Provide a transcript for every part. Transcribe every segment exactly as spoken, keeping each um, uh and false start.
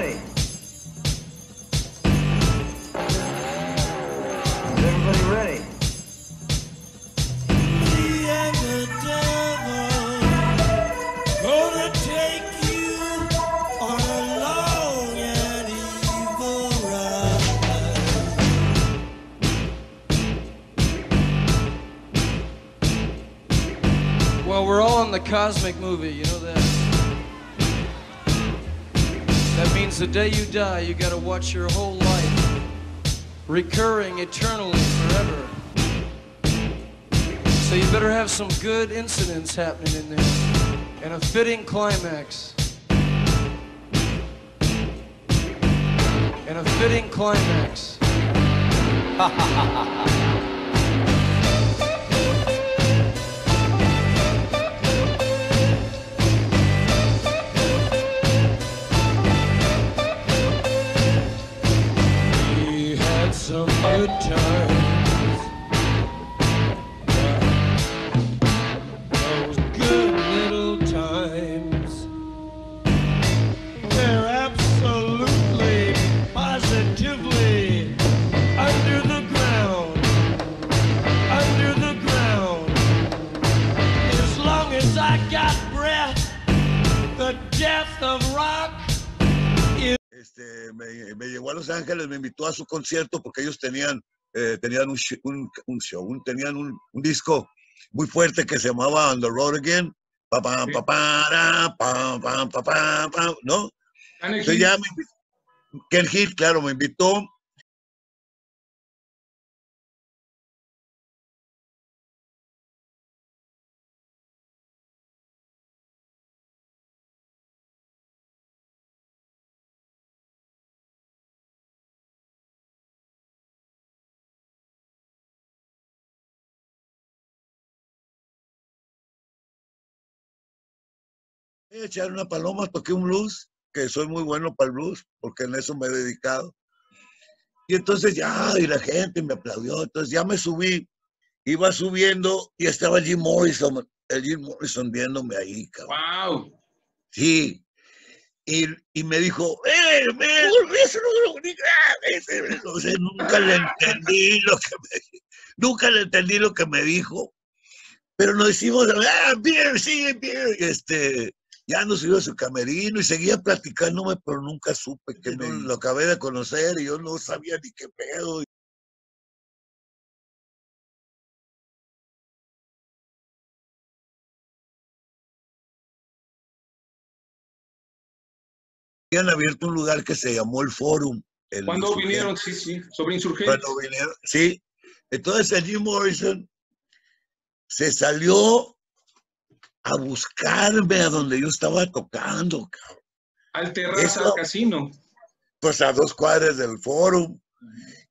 ready. Is everybody ready? Me and the devil gonna take you on a long and evil ride. Well, we're all in the cosmic movie, you know that? That means the day you die, you gotta watch your whole life, recurring eternally, forever. So you better have some good incidents happening in there, and a fitting climax. And a fitting climax. Ha ha ha ha. Some good times, those good little times, they're absolutely, positively under the ground, under the ground. As long as I got breath, the death of rock. Este, me, me llevó a Los Ángeles, me invitó a su concierto porque ellos tenían, eh, tenían un, sh un, un show, un, tenían un, un disco muy fuerte que se llamaba On the Road Again, pa, pa, pa, pa, pa, pa, pa, pa, pa, ¿no? Entonces ya me invitó, Ken Hill, claro, me invitó. Echar una paloma, toqué un blues, que soy muy bueno para el blues, porque en eso me he dedicado. Y entonces ya, y la gente me aplaudió, entonces ya me subí, iba subiendo y estaba el Jim Morrison, el Jim Morrison viéndome ahí, cabrón. ¡Wow! Sí, y, y me dijo, ¡eh, eso no lo nunca le entendí lo que me, nunca le entendí lo que me dijo, pero nos decimos, ¡ah, beer, sí, beer! Este... Ya nos iba a su camerino y seguía platicándome, pero nunca supe que me, lo acabé de conocer y yo no sabía ni qué pedo. Habían abierto un lugar que se llamó El Fórum. El Cuando vinieron, sí, sí, sobre insurgentes. Cuando vinieron, sí. Entonces el Jim Morrison se salió a buscarme a donde yo estaba tocando, cabrón. Al Terraza Casino. Pues a dos cuadras del Fórum.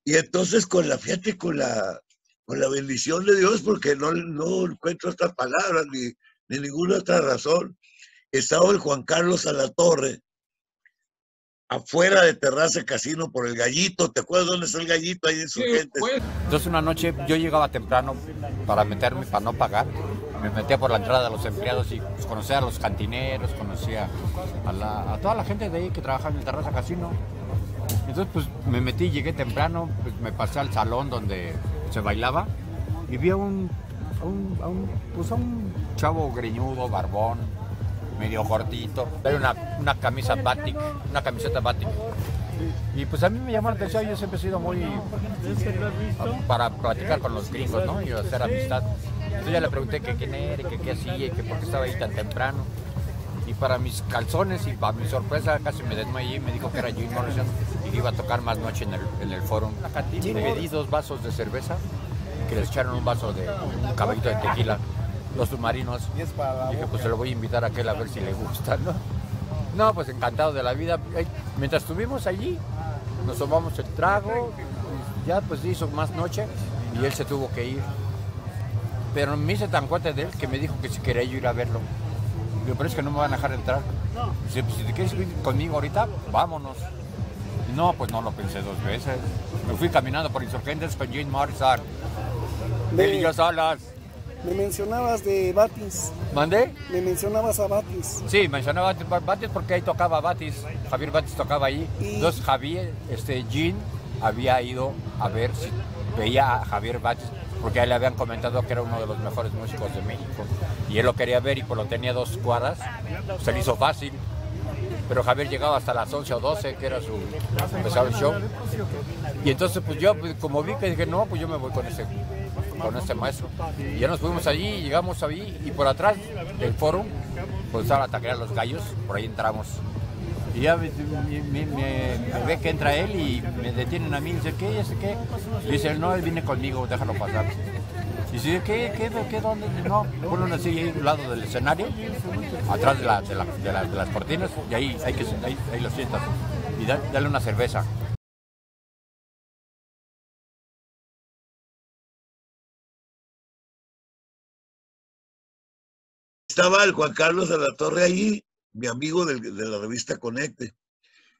Y entonces con la fíjate, con la, con la bendición de Dios, porque no, no encuentro otras palabras ni, ni ninguna otra razón, estaba el Juan Carlos Alatorre afuera de Terraza Casino por el Gallito. ¿Te acuerdas dónde está el Gallito? Ahí en su gente. Entonces una noche yo llegaba temprano para meterme, para no pagar. Me metía por la entrada de los empleados y pues, conocía a los cantineros, conocía a, la, a toda la gente de ahí que trabajaba en el Terraza Casino. Entonces pues me metí, llegué temprano, pues, me pasé al salón donde se bailaba y vi a un, a un, a un, pues, a un chavo greñudo, barbón, medio cortito, pero una, una camisa batik, una camiseta batik. Y pues a mí me llamó la atención, yo siempre he sido muy... para platicar con los gringos, ¿no? Y hacer amistad. Entonces ya le pregunté que quién era, que qué hacía y que por qué estaba ahí tan temprano. Y para mis calzones y para mi sorpresa casi me desmayé y me dijo que era Jim Morrison y que iba a tocar más noche en el, en el Fórum. Me pedí dos vasos de cerveza, que les echaron un vaso de un caballito de tequila, los submarinos. Y dije, pues se lo voy a invitar a aquel a ver si le gusta, ¿no? No, pues encantado de la vida. Mientras estuvimos allí, nos tomamos el trago, ya pues hizo más noche y él se tuvo que ir. Pero me hice tan cuate de él que me dijo que si quería yo ir a verlo. Digo, pero es que no me van a dejar entrar. Dice, pues si te quieres ir conmigo ahorita, vámonos. Y no, pues no lo pensé dos veces. Me fui caminando por Insurgentes con Jim Morrison. Él y yo solas. Me mencionabas de Bátiz. ¿Mandé? Me mencionabas a Bátiz. Sí, mencionaba a Bátiz porque ahí tocaba Bátiz. Javier Bátiz tocaba ahí. Y... Entonces Javier, este, Jim había ido a ver si veía a Javier Bátiz, porque ahí le habían comentado que era uno de los mejores músicos de México. Y él lo quería ver y por lo tenía dos cuadras, se le hizo fácil. Pero Javier llegaba hasta las once o doce, que era su empezaba el show. Y entonces pues yo, pues, como vi que dije, no, pues yo me voy con ese, con este maestro. Y ya nos fuimos allí, llegamos allí y por atrás del Fórum, pues estaban a atacar a los gallos, por ahí entramos. Y ya me, me, me, me ve que entra él y me detienen a mí y dice, ¿qué? ¿Ese qué? Y dice, no, él viene conmigo, déjalo pasar. Y dice, ¿qué? ¿Qué? ¿Qué? ¿Dónde? No, ponen así ahí al lado del escenario, atrás de, la, de, la, de, la, de las cortinas, y ahí, hay que, ahí, ahí lo sientas y da, dale una cerveza. Estaba el Juan Carlos Alatorre ahí, mi amigo del, de la revista Conecte.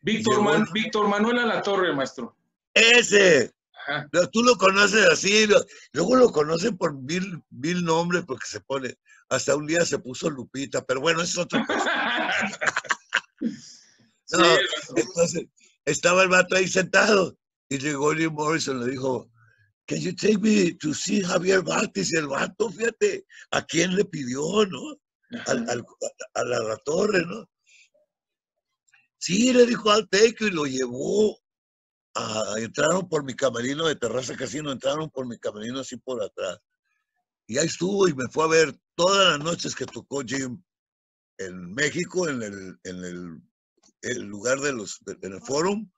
Víctor, Man, el... Víctor Manuel Alatorre, maestro. ¡Ese! Ajá. Tú lo conoces así, lo, luego lo conocen por mil, mil nombres porque se pone, hasta un día se puso Lupita, pero bueno, es otra cosa. No, entonces, estaba el vato ahí sentado y llegó Jim Morrison, le dijo, can you take me to see Javier Bátiz? Y el vato, fíjate, ¿a quién le pidió, no? Al, al, a, a la, la torre, ¿no? Sí, le dijo, I'll take you, y lo llevó. Ah, entraron por mi camerino de Terraza Casino, entraron por mi camerino así por atrás. Y ahí estuvo y me fue a ver todas las noches que tocó Jim en México, en el, en el, el lugar de los, en el Fórum.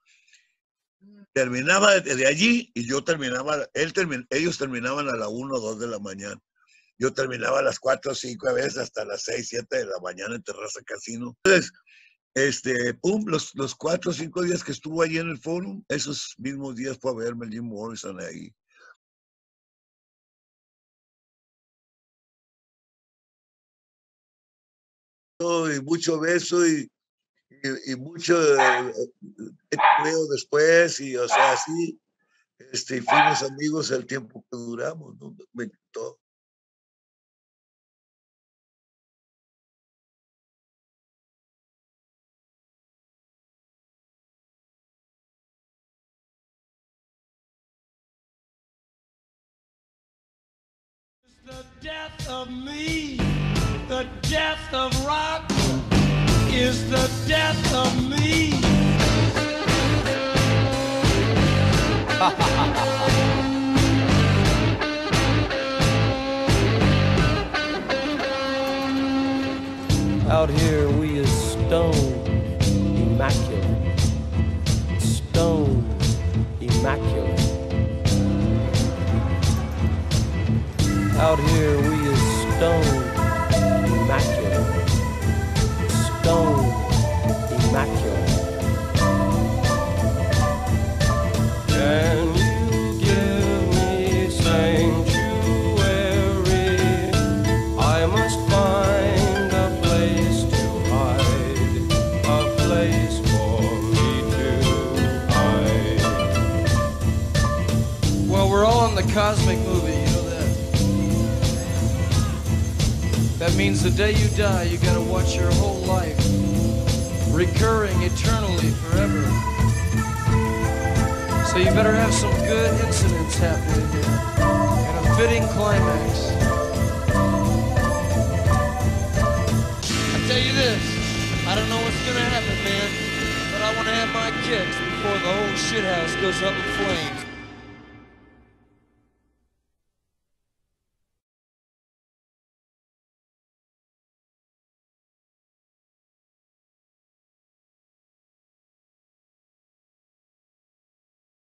Terminaba de, de allí y yo terminaba, él termin, ellos terminaban a la una o dos de la mañana. Yo terminaba a las cuatro o cinco, a veces hasta las seis, siete de la mañana en Terraza Casino. Entonces, Este, pum, los, los cuatro o cinco días que estuvo allí en el Fórum, esos mismos días fue a verme Jim Morrison ahí. Y mucho beso y, y, y mucho eh, veo después, y o sea, así, este, fuimos amigos el tiempo que duramos, ¿no? Me encantó. The death of me, the death of rock is the death of me. Out here we are stone immaculate, stone immaculate. Out here we is stone immaculate, stone immaculate. Can you give me sanctuary? I must find a place to hide, a place for me to hide. Well, we're all in the cosmic movie. That means the day you die, you gotta watch your whole life, recurring eternally, forever. So you better have some good incidents happening here, and a fitting climax. I tell you this, I don't know what's gonna happen, man, but I wanna have my kicks before the whole shithouse goes up in flames.